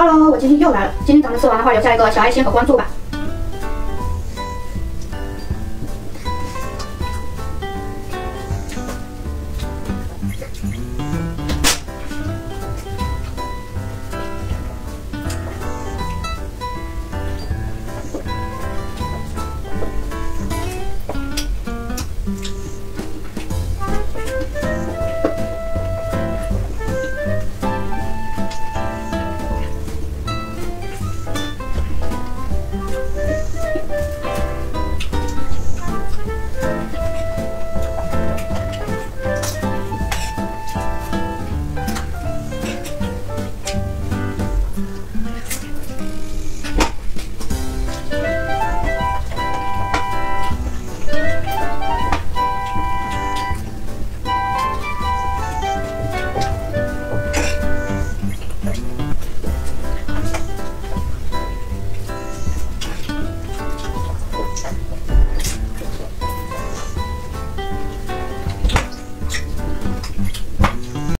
Hello， 我今天又来了。今天咱们吃完的话，留下一个小爱心和关注吧。